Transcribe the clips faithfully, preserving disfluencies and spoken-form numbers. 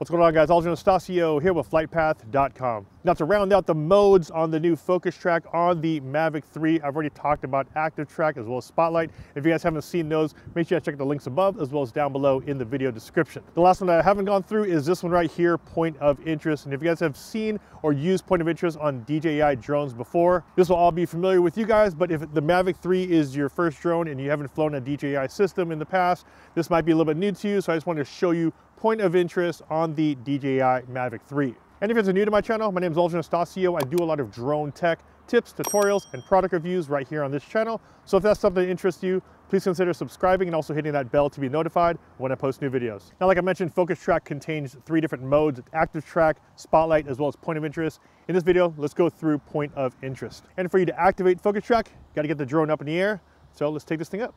What's going on, guys? Aldrin Anastasio here with Flight Path dot com. Now, to round out the modes on the new FocusTrack on the Mavic three, I've already talked about ActiveTrack as well as Spotlight. If you guys haven't seen those, make sure you check the links above as well as down below in the video description. The last one that I haven't gone through is this one right here, Point of Interest. And if you guys have seen or used Point of Interest on D J I drones before, this will all be familiar with you guys. But if the Mavic three is your first drone and you haven't flown a D J I system in the past, this might be a little bit new to you. So I just wanted to show you Point of Interest on the D J I Mavic three. And if you're new to my channel, my name is Aldrin Anastasio. I do a lot of drone tech tips, tutorials, and product reviews right here on this channel. So if that's something that interests you, please consider subscribing and also hitting that bell to be notified when I post new videos. Now, like I mentioned, FocusTrack contains three different modes: ActiveTrack, Spotlight, as well as Point of Interest. In this video, let's go through Point of Interest. And for you to activate FocusTrack, you gotta get the drone up in the air. So let's take this thing up.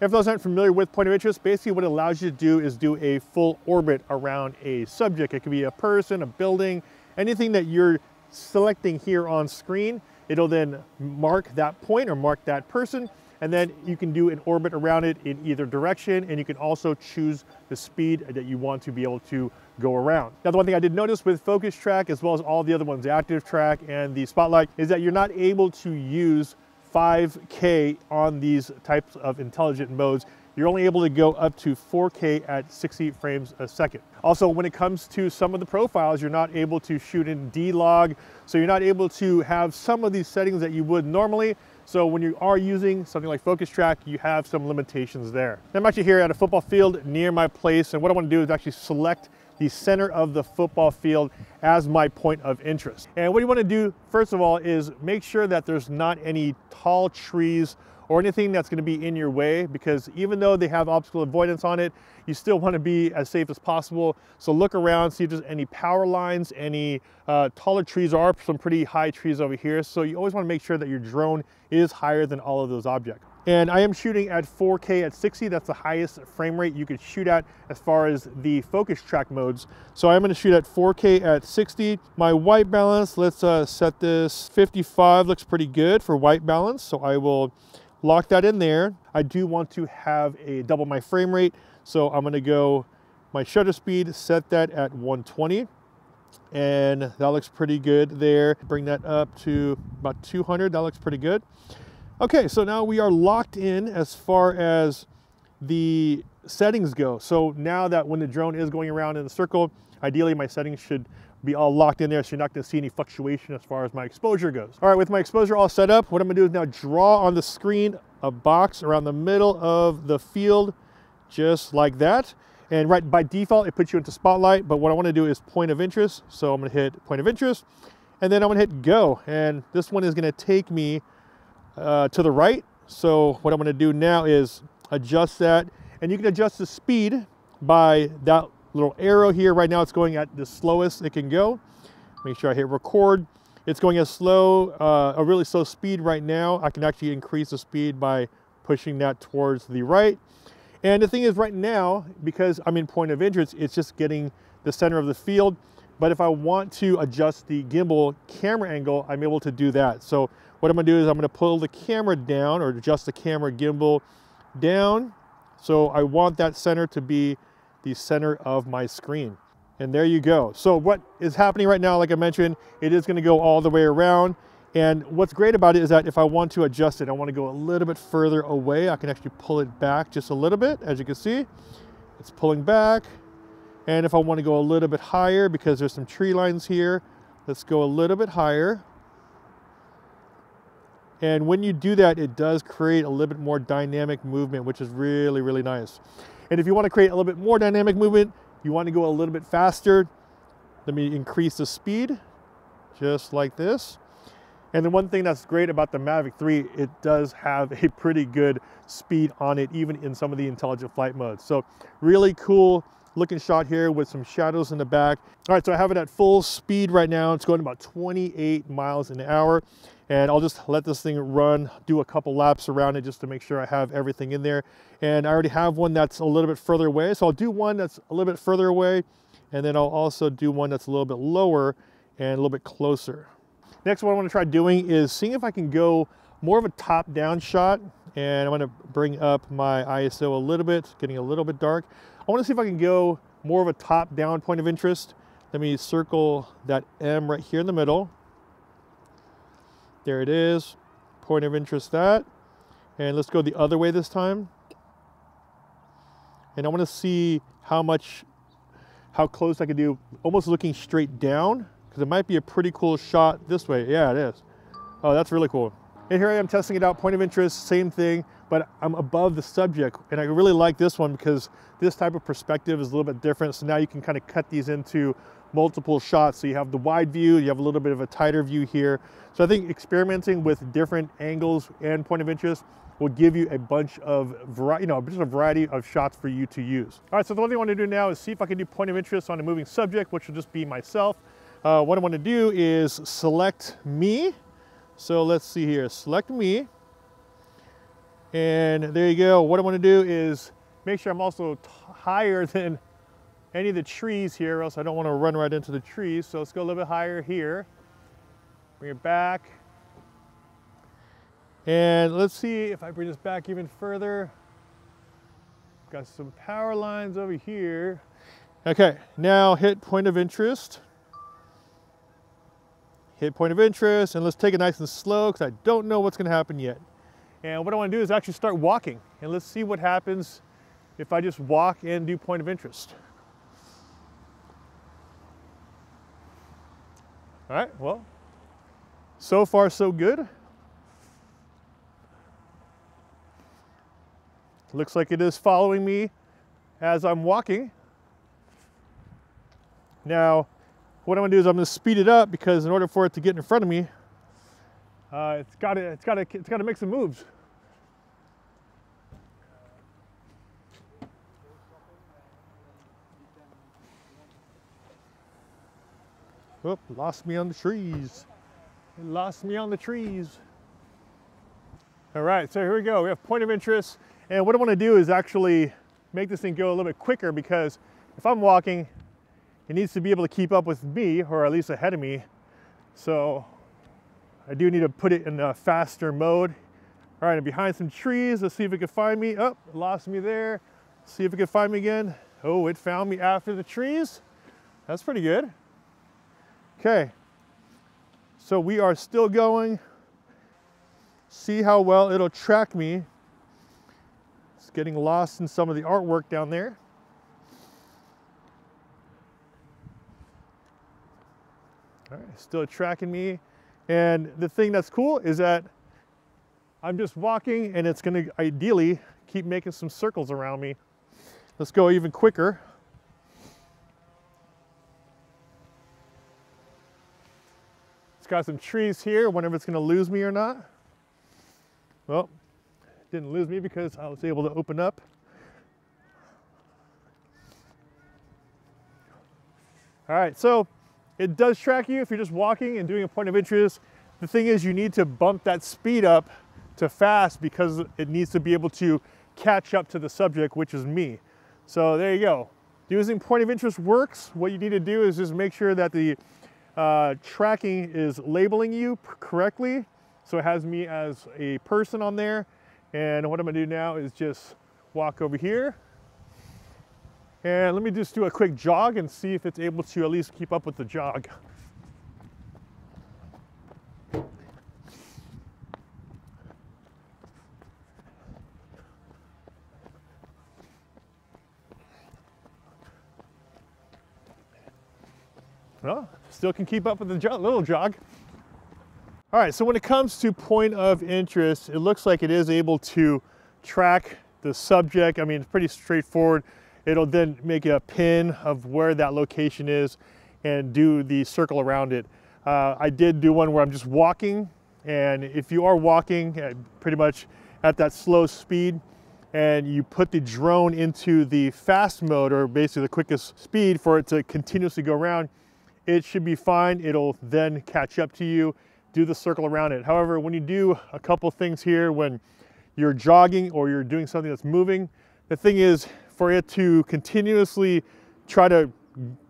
And for those who aren't familiar with Point of Interest, basically what it allows you to do is do a full orbit around a subject. It could be a person, a building, anything that you're selecting here on screen. It'll then mark that point or mark that person, and then you can do an orbit around it in either direction, and you can also choose the speed that you want to be able to go around. Now, the one thing I did notice with FocusTrack, as well as all the other ones, ActiveTrack and the Spotlight, is that you're not able to use five K on these types of intelligent modes. You're only able to go up to four K at sixty frames a second. Also, when it comes to some of the profiles, you're not able to shoot in D log, so you're not able to have some of these settings that you would normally. So when you are using something like FocusTrack, you have some limitations there. Now, I'm actually here at a football field near my place, and what I want to do is actually select the center of the football field as my point of interest. And what you want to do, first of all, is make sure that there's not any tall trees or anything that's going to be in your way, because even though they have obstacle avoidance on it, you still want to be as safe as possible. So look around, see if there's any power lines, any uh, taller trees. There are some pretty high trees over here, so you always want to make sure that your drone is higher than all of those objects. And I am shooting at four K at sixty. That's the highest frame rate you could shoot at as far as the FocusTrack modes. So I'm gonna shoot at four K at sixty. My white balance, let's uh, set this fifty-five, looks pretty good for white balance. So I will lock that in there. I do want to have a double my frame rate. So I'm gonna go my shutter speed, set that at one twenty. And that looks pretty good there. Bring that up to about two hundred, that looks pretty good. Okay, so now we are locked in as far as the settings go. So now that when the drone is going around in a circle, ideally my settings should be all locked in there, so you're not gonna see any fluctuation as far as my exposure goes. All right, with my exposure all set up, what I'm gonna do is now draw on the screen a box around the middle of the field, just like that. And right by default, it puts you into Spotlight, but what I wanna do is Point of Interest. So I'm gonna hit Point of Interest, and then I'm gonna hit Go. And this one is gonna take me Uh, to the right. So what I'm going to do now is adjust that, and you can adjust the speed by that little arrow here. Right now it's going at the slowest it can go. Make sure I hit record. It's going at slow, uh, a really slow speed right now. I can actually increase the speed by pushing that towards the right. And the thing is, right now, because I'm in Point of Interest, it's just getting the center of the field. But if I want to adjust the gimbal camera angle, I'm able to do that. So what I'm gonna do is I'm gonna pull the camera down, or adjust the camera gimbal down. So I want that center to be the center of my screen. And there you go. So what is happening right now, like I mentioned, it is gonna go all the way around. And what's great about it is that if I want to adjust it, I wanna go a little bit further away, I can actually pull it back just a little bit. As you can see, it's pulling back. And if I want to go a little bit higher, because there's some tree lines here, let's go a little bit higher. And when you do that, it does create a little bit more dynamic movement, which is really, really nice. And if you want to create a little bit more dynamic movement, you want to go a little bit faster. Let me increase the speed, just like this. And the one thing that's great about the Mavic three, it does have a pretty good speed on it, even in some of the intelligent flight modes. So really cool looking shot here with some shadows in the back. All right, so I have it at full speed right now. It's going about twenty-eight miles an hour. And I'll just let this thing run, do a couple laps around it just to make sure I have everything in there. And I already have one that's a little bit further away. So I'll do one that's a little bit further away, and then I'll also do one that's a little bit lower and a little bit closer. Next, what I want to try doing is seeing if I can go more of a top-down shot and I want to bring up my I S O a little bit, getting a little bit dark. I want to see if I can go more of a top-down point of interest. Let me circle that M right here in the middle. There it is, point of interest that. And let's go the other way this time. And I want to see how much, how close I can do, almost looking straight down, because it might be a pretty cool shot this way. Yeah, it is. Oh, that's really cool. And here I am testing it out, point of interest, same thing, but I'm above the subject. And I really like this one because this type of perspective is a little bit different. So now you can kind of cut these into multiple shots. So you have the wide view, you have a little bit of a tighter view here. So I think experimenting with different angles and point of interest will give you a bunch of variety, you know, just a variety of shots for you to use. All right, so the one thing I want to do now is see if I can do point of interest on a moving subject, which will just be myself. Uh, what I want to do is select me. So let's see here, select me. And there you go. What I want to do is make sure I'm also higher than any of the trees here, or else I don't want to run right into the trees. So let's go a little bit higher here. Bring it back. And let's see if I bring this back even further. Got some power lines over here. Okay, now hit point of interest. Hit point of interest, and let's take it nice and slow because I don't know what's going to happen yet. And what I want to do is actually start walking, and let's see what happens if I just walk and do point of interest. All right, well, so far so good. Looks like it is following me as I'm walking. Now, what I'm gonna do is I'm gonna speed it up because in order for it to get in front of me, uh, it's gotta, it's gotta, it's gotta make some moves. Oop, lost me on the trees. It lost me on the trees. All right, so here we go. We have point of interest. And what I wanna do is actually make this thing go a little bit quicker because if I'm walking, it needs to be able to keep up with me, or at least ahead of me. So I do need to put it in a faster mode. All right, I'm behind some trees. Let's see if it can find me. Oh, it lost me there. Let's see if it can find me again. Oh, it found me after the trees. That's pretty good. Okay, so we are still going. See how well it'll track me. It's getting lost in some of the artwork down there. All right, still tracking me. And the thing that's cool is that I'm just walking and it's gonna ideally keep making some circles around me. Let's go even quicker. It's got some trees here, wonder if it's gonna lose me or not. Well, it didn't lose me because I was able to open up. All right, so it does track you if you're just walking and doing a point of interest. The thing is, you need to bump that speed up to fast because it needs to be able to catch up to the subject, which is me. So there you go. Using point of interest works. What you need to do is just make sure that the uh, tracking is labeling you correctly. So it has me as a person on there. And what I'm gonna do now is just walk over here. And let me just do a quick jog and see if it's able to at least keep up with the jog. Well, still can keep up with the jo- little jog. All right, so when it comes to point of interest, it looks like it is able to track the subject. I mean, it's pretty straightforward. It'll then make a pin of where that location is and do the circle around it. Uh, I did do one where I'm just walking, and if you are walking uh, pretty much at that slow speed and you put the drone into the fast mode, or basically the quickest speed for it to continuously go around, it should be fine. It'll then catch up to you, do the circle around it. However, when you do a couple things here, when you're jogging or you're doing something that's moving, the thing is, for it to continuously try to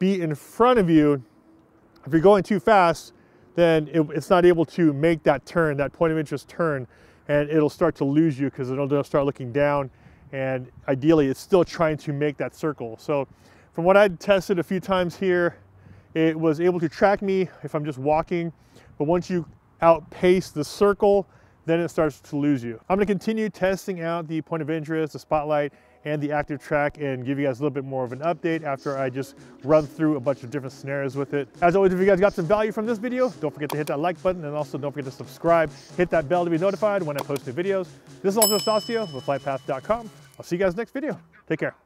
be in front of you, if you're going too fast, then it, it's not able to make that turn, that point of interest turn. and it'll start to lose you because it'll start looking down, and ideally it's still trying to make that circle. So from what I'd tested a few times here, it was able to track me if I'm just walking, but once you outpace the circle, then it starts to lose you. I'm gonna continue testing out the Point of Interest, the Spotlight, and the ActiveTrack, and give you guys a little bit more of an update after I just run through a bunch of different scenarios with it. As always, if you guys got some value from this video, don't forget to hit that like button, and also don't forget to subscribe. Hit that bell to be notified when I post new videos. This is Aldrin Anastasio with FlytPath dot com. I'll see you guys next video. Take care.